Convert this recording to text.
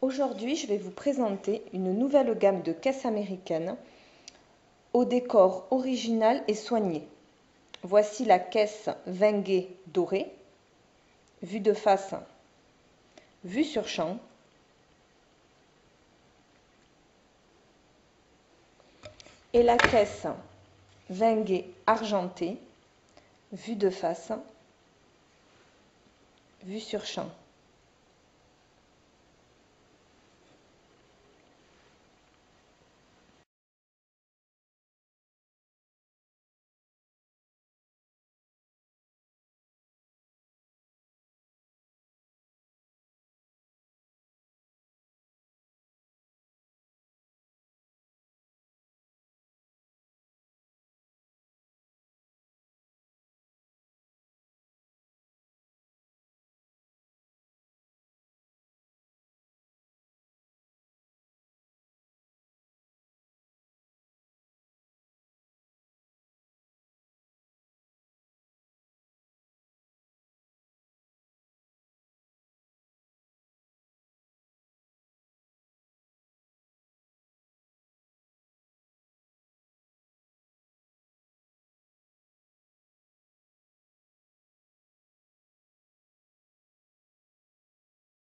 Aujourd'hui, je vais vous présenter une nouvelle gamme de caisses américaines au décor original et soigné. Voici la caisse vinguée dorée, vue de face, vue sur champ. Et la caisse vinguée argentée, vue de face, vue sur champ.